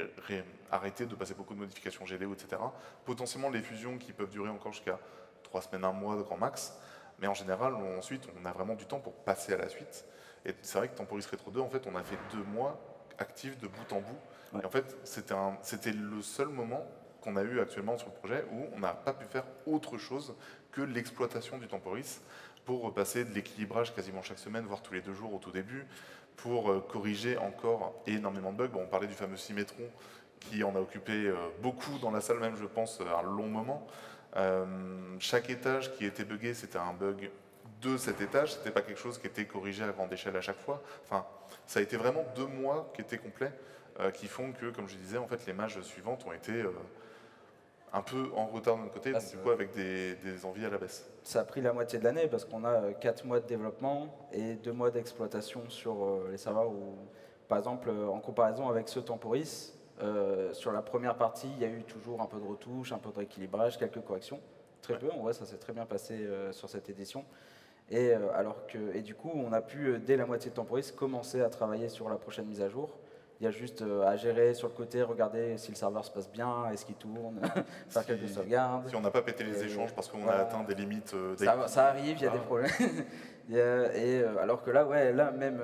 arrêter de passer beaucoup de modifications GD, etc. Potentiellement, les fusions qui peuvent durer encore jusqu'à 3 semaines, 1 mois, grand max. Mais en général, ensuite, on a vraiment du temps pour passer à la suite. Et c'est vrai que Temporis Retro 2, en fait, on a fait 2 mois actifs de bout en bout. Ouais. Et en fait, c'était le seul moment qu'on a eu actuellement sur le projet où on n'a pas pu faire autre chose que l'exploitation du Temporis pour passer de l'équilibrage quasiment chaque semaine, voire tous les 2 jours au tout début, pour corriger encore énormément de bugs. Bon, on parlait du fameux Symétron qui en a occupé beaucoup dans la salle même, je pense, un long moment. Chaque étage qui était bugué, c'était un bug de cet étage, c'était pas quelque chose qui était corrigé à grande échelle à chaque fois. Enfin, ça a été vraiment 2 mois qui étaient complets, qui font que, comme je disais, en fait, les mages suivantes ont été un peu en retard de notre côté, donc, du coup avec des envies à la baisse. Ça a pris la moitié de l'année parce qu'on a 4 mois de développement et 2 mois d'exploitation sur les serveurs où, par exemple, en comparaison avec ce Temporis, sur la première partie, il y a eu toujours un peu de retouche, un peu de rééquilibrage, quelques corrections. Très peu, en vrai, ça s'est très bien passé sur cette édition. Et du coup, on a pu, dès la moitié de Temporis, commencer à travailler sur la prochaine mise à jour. Il y a juste à gérer sur le côté, regarder si le serveur se passe bien, est-ce qu'il tourne, faire quelques sauvegardes. Si on n'a pas pété les échanges parce qu'on a atteint des limites. Ça arrive, il y a des problèmes. Alors que là, ouais, là même,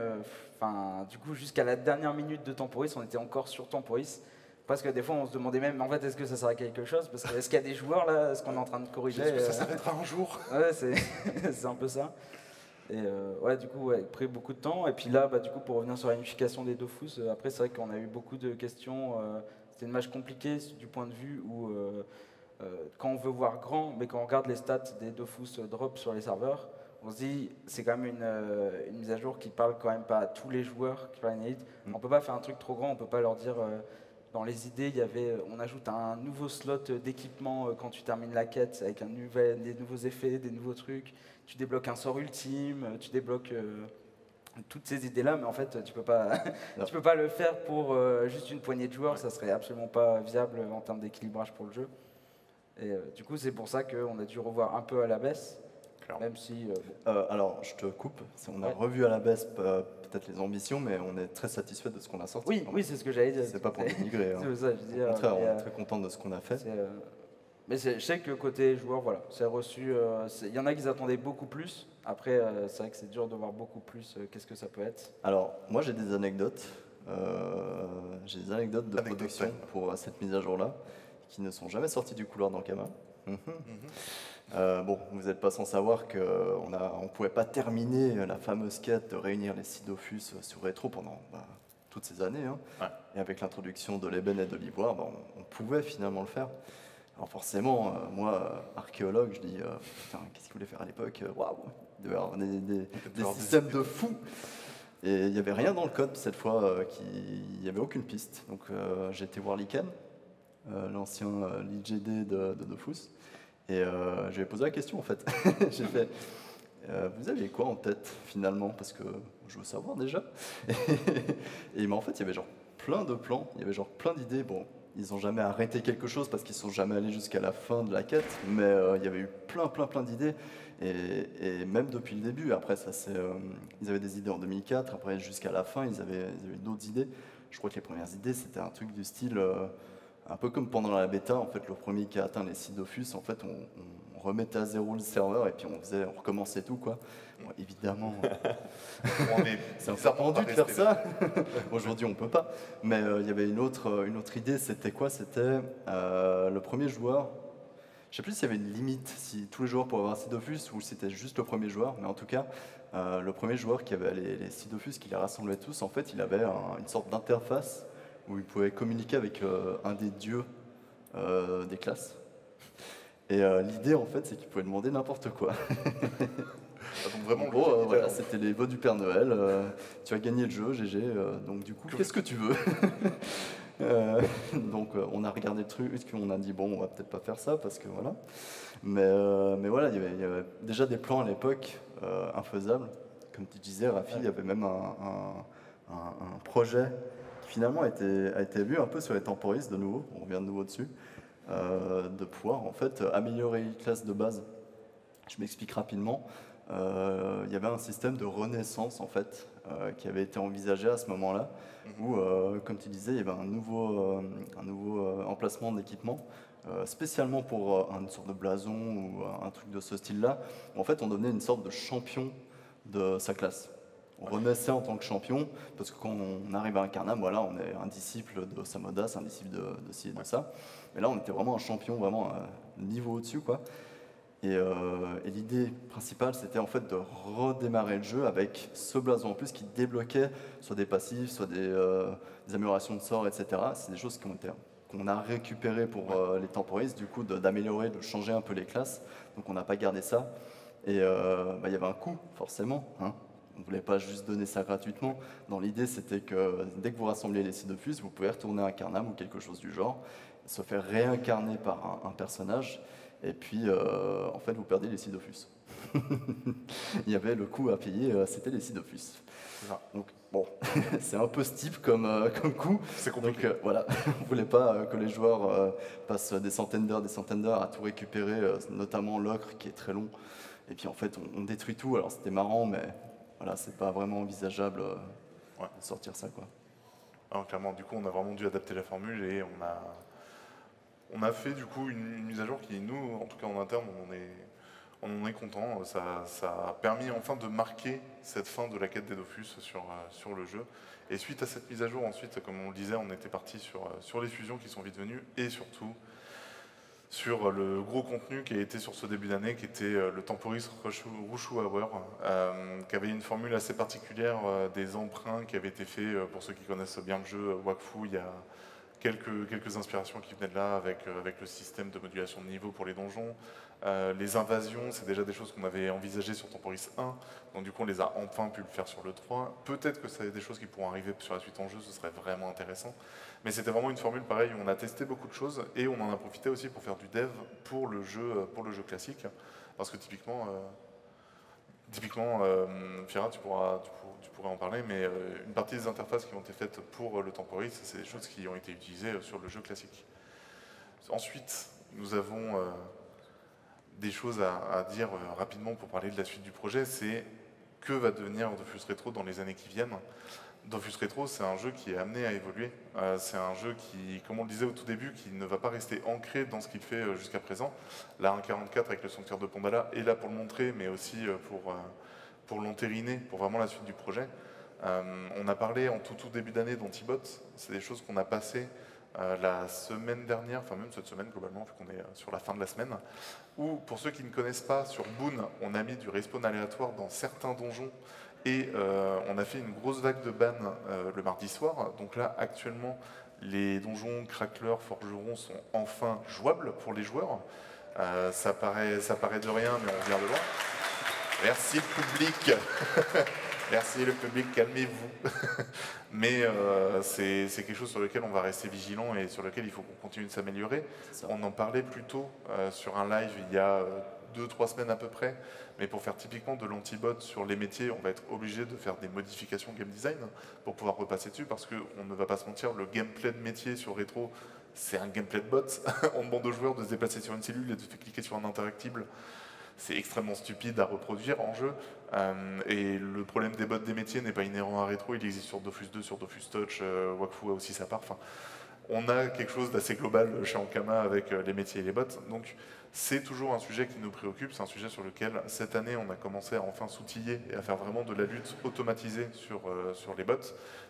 du coup, jusqu'à la dernière minute de Temporis, on était encore sur Temporis. Parce que des fois, on se demandait même, en fait, est-ce que ça sert à quelque chose? Parce que est-ce qu'il y a des joueurs là? Est-ce qu'on est en train de corriger? Est-ce que ça s'arrêtera un jour? Ouais, c'est un peu ça. Et ouais, du coup, ouais, pris beaucoup de temps. Et puis là, bah, du coup, pour revenir sur la unification des Dofus, après, c'est vrai qu'on a eu beaucoup de questions. C'était une match compliquée du point de vue où, quand on veut voir grand, mais quand on regarde les stats des Dofus drop sur les serveurs, on se dit, c'est quand même une mise à jour qui parle quand même pas à tous les joueurs, qui parle à une élite. On peut pas faire un truc trop grand, on peut pas leur dire... Dans les idées, il y avait, on ajoute un nouveau slot d'équipement quand tu termines la quête, avec des nouveaux effets, des nouveaux trucs. Tu débloques un sort ultime, tu débloques toutes ces idées-là, mais en fait, tu ne peux pas, tu peux pas le faire pour juste une poignée de joueurs. Ça ne serait absolument pas viable en termes d'équilibrage pour le jeu. Et du coup, c'est pour ça qu'on a dû revoir un peu à la baisse. Même si, alors, je te coupe. On a revu à la baisse peut-être les ambitions, mais on est très satisfait de ce qu'on a sorti. Oui, oui, c'est ce que j'allais dire. C'est pas pour dénigrer. Hein. Ça, je dis, au contraire, on est très content de ce qu'on a fait. Mais je sais que côté joueur, voilà, c'est reçu. Il y en a qui attendaient beaucoup plus. Après, c'est vrai que c'est dur de voir beaucoup plus. Qu'est-ce que ça peut être? Alors, moi, j'ai des anecdotes. J'ai des anecdotes de production pour cette mise à jour-là, qui ne sont jamais sorties du couloir d'Ankama. Bon, vous n'êtes pas sans savoir qu'on ne pouvait pas terminer la fameuse quête de réunir les 6 Dofus sur Rétro pendant toutes ces années. Hein. Ouais. Et avec l'introduction de l'ébène et de l'ivoire, on pouvait finalement le faire. Alors forcément, moi, archéologue, je dis, putain, qu'est-ce qu'ils voulaient faire à l'époque? Waouh, il devait y avoir des systèmes de fous. Et il n'y avait rien dans le code cette fois, il n'y avait aucune piste. Donc j'ai été voir Warlicken, l'ancien l'IGD de Dofus. Et je lui ai posé la question, en fait. J'ai fait, vous aviez quoi en tête, finalement? Parce que je veux savoir, déjà. Et en fait, il y avait genre plein de plans, il y avait genre plein d'idées. Bon, ils n'ont jamais arrêté quelque chose parce qu'ils ne sont jamais allés jusqu'à la fin de la quête, mais il y avait eu plein d'idées. Et même depuis le début, après, ça c'est... ils avaient des idées en 2004, après, jusqu'à la fin, ils avaient d'autres idées. Je crois que les premières idées, c'était un truc du style... un peu comme pendant la bêta, en fait, le premier qui a atteint les 6 Dofus, en fait, on remettait à zéro le serveur et puis on recommençait tout, quoi. Bon, évidemment, c'est un peu pendu de faire ça. Aujourd'hui, on ne peut pas. Mais il y avait une autre idée, c'était quoi? C'était le premier joueur. Je ne sais plus s'il y avait une limite, si tous les joueurs pouvaient avoir 6 Dofus ou si c'était juste le premier joueur, mais en tout cas, le premier joueur qui avait les 6 Dofus, qui les rassemblait tous, en fait, il avait une sorte d'interface où il pouvait communiquer avec un des dieux des classes. Et l'idée, en fait, c'est qu'il pouvait demander n'importe quoi. Donc vraiment, voilà, c'était les vœux du Père Noël. Tu as gagné le jeu, GG. Donc du coup, qu'est-ce que tu veux? Donc on a regardé le truc, on a dit, bon, on va peut-être pas faire ça, parce que voilà. Mais voilà, il y avait déjà des plans à l'époque infaisables. Comme tu disais, Rafi, il y avait même un projet finalement a été vu un peu sur les Temporis de nouveau, on revient de nouveau dessus, de pouvoir en fait améliorer les classes de base. Je m'explique rapidement. Il y avait un système de renaissance en fait qui avait été envisagé à ce moment-là, où, comme tu disais, il y avait un nouveau emplacement d'équipement spécialement pour une sorte de blason ou un truc de ce style-là. En fait, on devenait une sorte de champion de sa classe. On renaissait en tant que champion, parce que quand on arrive à Incarnam, voilà, on est un disciple de Samodas, un disciple de ci et de ça. Mais là, on était vraiment un champion, vraiment un niveau au-dessus, quoi. Et l'idée principale, c'était en fait de redémarrer le jeu avec ce blason en plus qui débloquait soit des passifs, soit des améliorations de sorts, etc. C'est des choses qu'on a récupérées pour les temporistes, du coup, d'améliorer, de changer un peu les classes. Donc on n'a pas gardé ça. Et y avait un coût, forcément, hein. On ne voulait pas juste donner ça gratuitement. Dans l'idée, c'était que dès que vous rassemblez les 6 Dofus, vous pouvez retourner à Incarnam ou quelque chose du genre, se faire réincarner par un personnage, et puis en fait, vous perdez les 6 Dofus. Il y avait le coût à payer, c'était les 6 Dofus. Donc bon, c'est un peu steep comme coût. C'est compliqué. Donc voilà, on ne voulait pas que les joueurs passent des centaines d'heures à tout récupérer, notamment l'ocre qui est très long. Et puis en fait, on détruit tout. Alors c'était marrant, mais... Voilà, c'est pas vraiment envisageable de sortir ça, quoi. Alors, clairement, du coup, on a vraiment dû adapter la formule et on a fait du coup une mise à jour qui, nous, en tout cas en interne, on en est content. Ça a permis enfin de marquer cette fin de la quête des Dofus sur le jeu. Et suite à cette mise à jour, ensuite, comme on le disait, on était parti sur les fusions qui sont vite venues et surtout sur le gros contenu qui a été sur ce début d'année, qui était le Temporis Rush Hour, qui avait une formule assez particulière des emprunts qui avaient été faits, pour ceux qui connaissent bien le jeu, WAKFU, il y a quelques inspirations qui venaient de là, avec le système de modulation de niveau pour les donjons. Les invasions, c'est déjà des choses qu'on avait envisagées sur Temporis 1, donc du coup on les a enfin pu le faire sur le 3. Peut-être que ça a des choses qui pourront arriver sur la suite en jeu, ce serait vraiment intéressant. Mais c'était vraiment une formule pareille, on a testé beaucoup de choses et on en a profité aussi pour faire du dev pour le jeu classique. Parce que typiquement, Fiera, tu pourrais en parler, mais une partie des interfaces qui ont été faites pour le Temporis, c'est des choses qui ont été utilisées sur le jeu classique. Ensuite, nous avons... des choses à dire rapidement pour parler de la suite du projet, c'est que va devenir Dofus Retro dans les années qui viennent. Dofus Retro, c'est un jeu qui est amené à évoluer. C'est un jeu qui, comme on le disait au tout début, qui ne va pas rester ancré dans ce qu'il fait jusqu'à présent. La 1.44 avec le sanctuaire de Pandala est là pour le montrer, mais aussi pour l'entériner, pour vraiment la suite du projet. On a parlé en tout début d'année d'Antibot. C'est des choses qu'on a passées la semaine dernière, enfin même cette semaine globalement, vu qu'on est sur la fin de la semaine, où pour ceux qui ne connaissent pas, sur Boon, on a mis du respawn aléatoire dans certains donjons et on a fait une grosse vague de ban le mardi soir. Donc là, actuellement, les donjons Crackleur, Forgeron sont enfin jouables pour les joueurs. Ça paraît de rien, mais on vient de loin. Merci public. Merci le public, calmez-vous. Mais c'est quelque chose sur lequel on va rester vigilant et sur lequel il faut qu'on continue de s'améliorer. On en parlait plus tôt sur un live il y a 2-3 semaines à peu près. Mais pour faire typiquement de l'antibot sur les métiers, on va être obligé de faire des modifications game design pour pouvoir repasser dessus, parce qu'on ne va pas se mentir, le gameplay de métier sur rétro, c'est un gameplay de bot. On demande aux joueurs de se déplacer sur une cellule et de cliquer sur un interactible. C'est extrêmement stupide à reproduire en jeu. Et le problème des bots des métiers n'est pas inhérent à Rétro, il existe sur Dofus 2, sur Dofus Touch, WAKFU a aussi sa part. Enfin, on a quelque chose d'assez global chez Ankama avec les métiers et les bots. Donc c'est toujours un sujet qui nous préoccupe, c'est un sujet sur lequel cette année on a commencé à enfin s'outiller et à faire vraiment de la lutte automatisée sur les bots.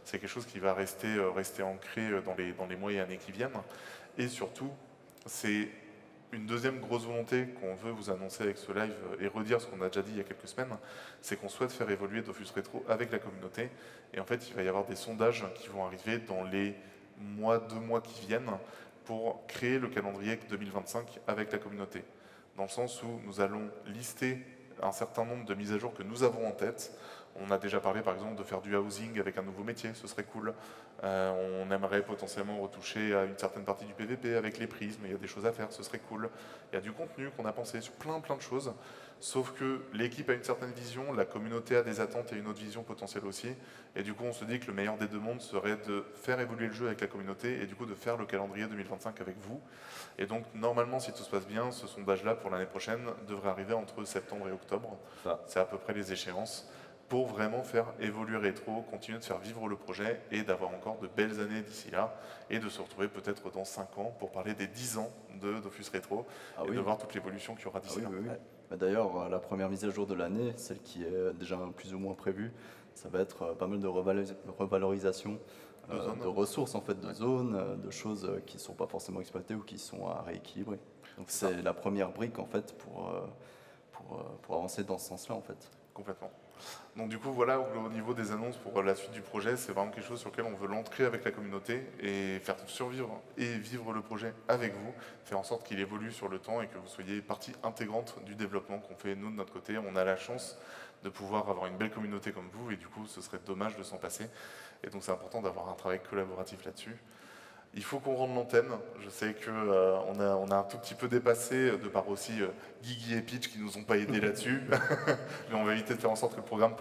C'est quelque chose qui va rester ancré dans les mois et années qui viennent. Et surtout, c'est... une deuxième grosse volonté qu'on veut vous annoncer avec ce live et redire ce qu'on a déjà dit il y a quelques semaines, c'est qu'on souhaite faire évoluer Dofus Retro avec la communauté. Et en fait, il va y avoir des sondages qui vont arriver dans les mois, 2 mois qui viennent pour créer le calendrier 2025 avec la communauté. Dans le sens où nous allons lister un certain nombre de mises à jour que nous avons en tête. On a déjà parlé par exemple de faire du housing avec un nouveau métier, ce serait cool. On aimerait potentiellement retoucher à une certaine partie du PVP avec les prismes, il y a des choses à faire, ce serait cool. Il y a du contenu qu'on a pensé sur plein de choses, sauf que l'équipe a une certaine vision, la communauté a des attentes et une autre vision potentielle aussi. Et du coup on se dit que le meilleur des deux mondes serait de faire évoluer le jeu avec la communauté et du coup de faire le calendrier 2025 avec vous. Et donc normalement si tout se passe bien, ce sondage là pour l'année prochaine devrait arriver entre septembre et octobre. C'est à peu près les échéances. pour vraiment faire évoluer Rétro, continuer de faire vivre le projet et d'avoir encore de belles années d'ici là et de se retrouver peut-être dans 5 ans pour parler des 10 ans de Dofus Rétro et de voir toute l'évolution qu'il y aura d'ici là. Oui. D'ailleurs, la première mise à jour de l'année, celle qui est déjà plus ou moins prévue, ça va être pas mal de revalorisation de ressources en fait, de zones, de choses qui ne sont pas forcément exploitées ou qui sont à rééquilibrer. Donc c'est la première brique en fait pour avancer dans ce sens-là en fait. Complètement. Donc du coup voilà, au niveau des annonces pour la suite du projet, c'est vraiment quelque chose sur lequel on veut l'ancrer avec la communauté et faire survivre et vivre le projet avec vous, faire en sorte qu'il évolue sur le temps et que vous soyez partie intégrante du développement qu'on fait nous de notre côté. On a la chance de pouvoir avoir une belle communauté comme vous et du coup ce serait dommage de s'en passer et donc c'est important d'avoir un travail collaboratif là-dessus. Il faut qu'on rende l'antenne, je sais qu'on on a un tout petit peu dépassé, de par aussi Guigui et Peach qui nous ont pas aidés là-dessus, mais on va éviter de faire en sorte que le programme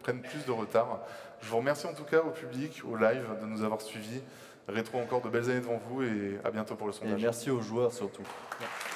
prenne plus de retard. Je vous remercie en tout cas au public, au live, de nous avoir suivis. Rétro, encore de belles années devant vous et à bientôt pour le sondage. Et merci aux joueurs surtout. Ouais.